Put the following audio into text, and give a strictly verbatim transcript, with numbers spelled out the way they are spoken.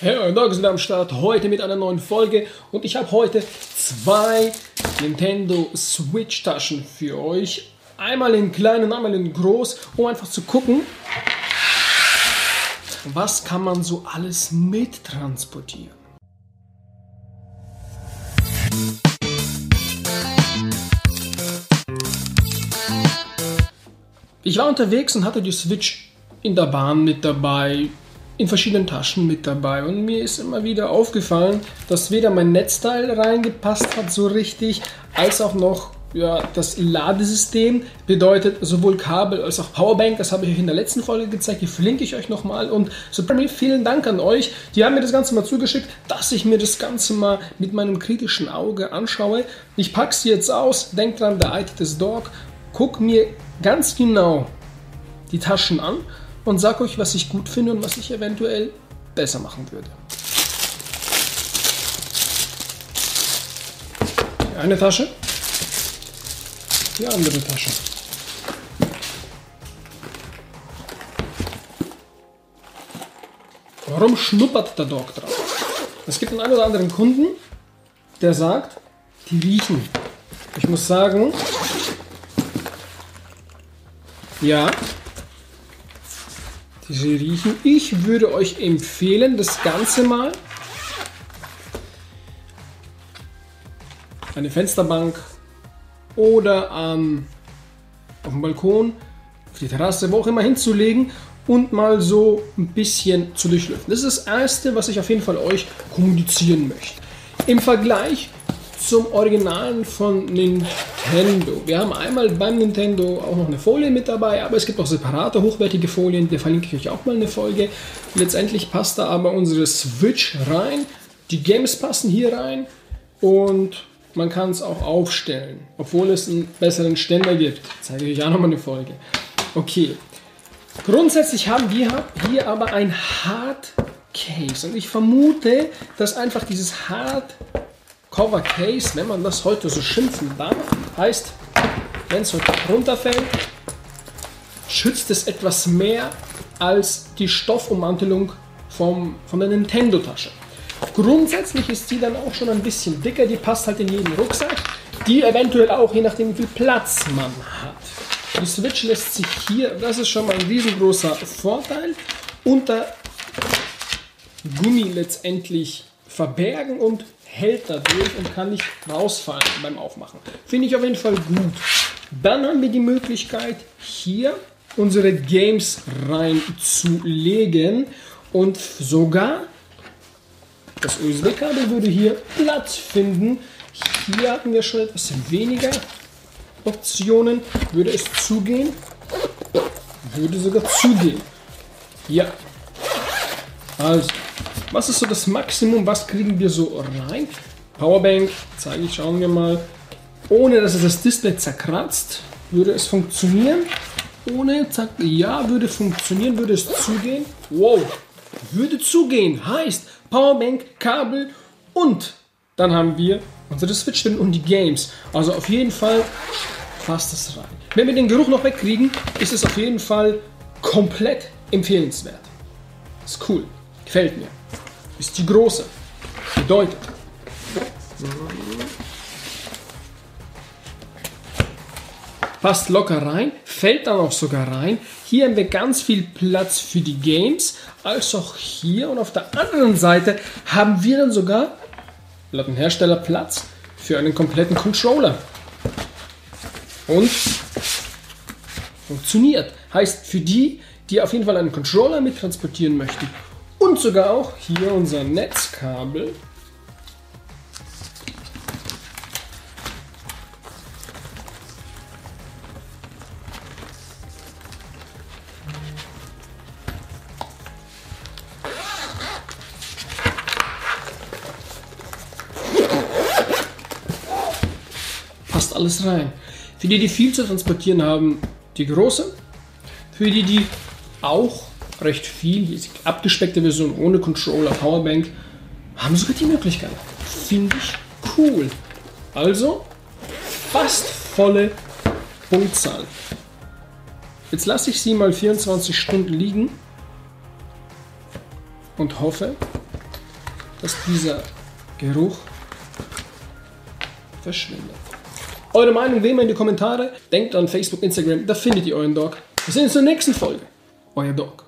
Hey, wir sind am Start heute mit einer neuen Folge und ich habe heute zwei Nintendo Switch Taschen für euch. Einmal in klein und einmal in groß, um einfach zu gucken, was kann man so alles mit transportieren. Ich war unterwegs und hatte die Switch in der Bahn mit dabei, in verschiedenen Taschen mit dabei, und mir ist immer wieder aufgefallen, dass weder mein Netzteil reingepasst hat so richtig, als auch noch ja, das Ladesystem, bedeutet sowohl Kabel als auch Powerbank. Das habe ich euch in der letzten Folge gezeigt, die verlinke ich euch nochmal, und Supremery, vielen Dank an euch, die haben mir das Ganze mal zugeschickt, dass ich mir das Ganze mal mit meinem kritischen Auge anschaue. Ich packe es jetzt aus, denkt dran, der alte des Dog, guck mir ganz genau die Taschen an und sag euch, was ich gut finde und was ich eventuell besser machen würde. Die eine Tasche, die andere Tasche. Warum schnuppert der Dog drauf? Es gibt den einen oder anderen Kunden, der sagt, die riechen. Ich muss sagen, ja, sie riechen. Ich würde euch empfehlen, das Ganze mal an die Fensterbank oder ähm, auf dem Balkon, auf die Terrasse, wo auch immer, hinzulegen und mal so ein bisschen zu durchlüften. Das ist das Erste, was ich auf jeden Fall euch kommunizieren möchte. Im Vergleich zum Originalen von Nintendo. Wir haben einmal beim Nintendo auch noch eine Folie mit dabei, aber es gibt auch separate hochwertige Folien, da verlinke ich euch auch mal eine Folge. Letztendlich passt da aber unsere Switch rein, die Games passen hier rein und man kann es auch aufstellen, obwohl es einen besseren Ständer gibt. Das zeige ich euch auch nochmal eine Folge. Okay, grundsätzlich haben wir hier aber ein Hard Case und ich vermute, dass einfach dieses Hard Cover Case, wenn man das heute so schimpfen darf, heißt, wenn es heute runterfällt, schützt es etwas mehr als die Stoffummantelung vom, von der Nintendo-Tasche. Grundsätzlich ist die dann auch schon ein bisschen dicker, die passt halt in jeden Rucksack, die eventuell auch, je nachdem wie viel Platz man hat. Die Switch lässt sich hier, das ist schon mal ein riesengroßer Vorteil, unter Gummi letztendlich verbergen und hält dadurch und kann nicht rausfallen beim Aufmachen. Finde ich auf jeden Fall gut. Dann haben wir die Möglichkeit, hier unsere Games reinzulegen und sogar das U S B-Kabel würde hier Platz finden. Hier hatten wir schon etwas weniger Optionen. Würde es zugehen? Würde sogar zugehen. Ja. Also, was ist so das Maximum, was kriegen wir so rein? Powerbank, zeige ich, schauen wir mal. Ohne, dass es das Display zerkratzt, würde es funktionieren. Ohne, zack, ja, würde funktionieren, würde es zugehen. Wow, würde zugehen, heißt Powerbank, Kabel und dann haben wir unsere Switch drin und die Games. Also auf jeden Fall passt das rein. Wenn wir den Geruch noch wegkriegen, ist es auf jeden Fall komplett empfehlenswert. Ist cool, gefällt mir. Ist die große. Bedeutet, passt locker rein, fällt dann auch sogar rein. Hier haben wir ganz viel Platz für die Games, als auch hier. Und auf der anderen Seite haben wir dann sogar, laut dem Hersteller, Platz für einen kompletten Controller. Und funktioniert. Heißt, für die, die auf jeden Fall einen Controller mit transportieren möchten, und sogar auch hier unser Netzkabel. Passt alles rein. Für die, die viel zu transportieren haben, die große. Für die, die auch recht viel, die abgespeckte Version ohne Controller, Powerbank, haben sogar die Möglichkeit. Finde ich cool. Also, fast volle Punktzahl. Jetzt lasse ich sie mal vierundzwanzig Stunden liegen und hoffe, dass dieser Geruch verschwindet. Eure Meinung wählen wir in die Kommentare. Denkt an Facebook, Instagram, da findet ihr euren Dog. Wir sehen uns in der nächsten Folge. Euer Dog.